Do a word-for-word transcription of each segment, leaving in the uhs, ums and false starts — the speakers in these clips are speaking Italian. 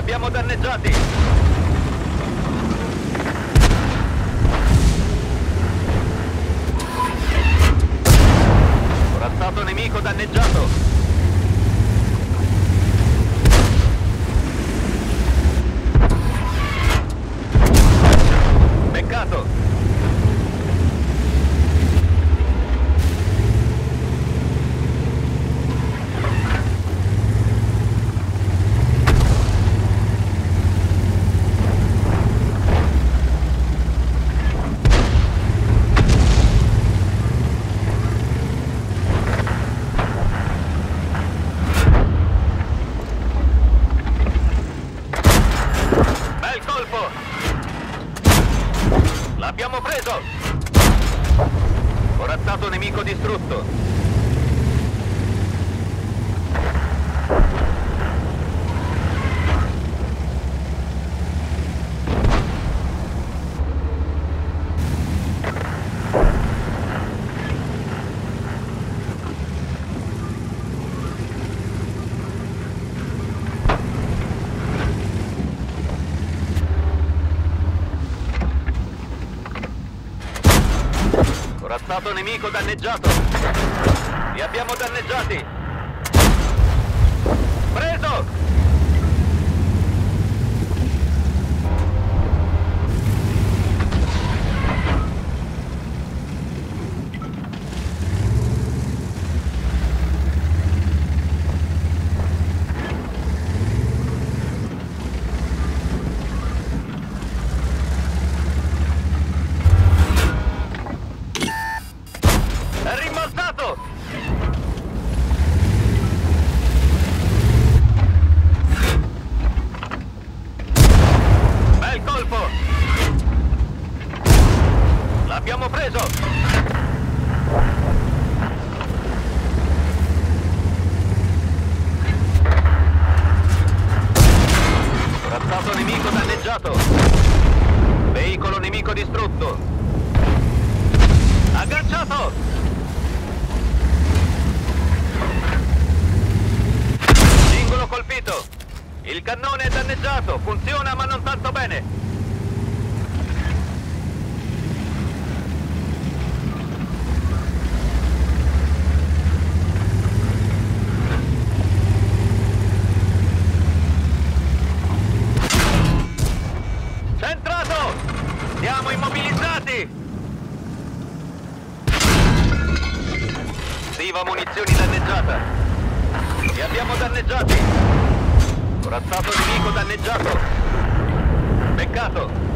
abbiamo danneggiati! Corazzato nemico danneggiato! L'abbiamo preso! Corazzato nemico distrutto! Corazzato nemico danneggiato! Li abbiamo danneggiati! Preso! L'abbiamo preso! Corazzato nemico danneggiato! Veicolo nemico distrutto! Agganciato! Singolo colpito! Il cannone è danneggiato! Funziona ma non tanto bene! Siamo immobilizzati! Siva munizioni danneggiata! Li abbiamo danneggiati! Corazzato nemico danneggiato! Peccato!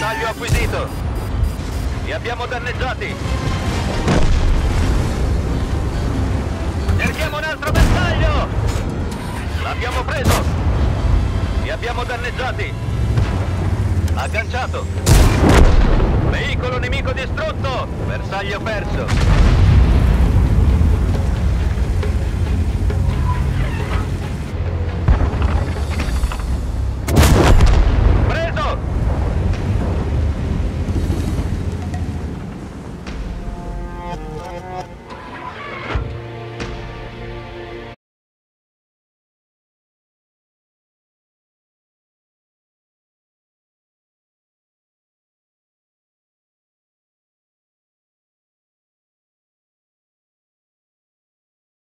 Bersaglio acquisito! Li abbiamo danneggiati! Cerchiamo un altro bersaglio! L'abbiamo preso! Li abbiamo danneggiati! Agganciato! Veicolo nemico distrutto! Bersaglio perso!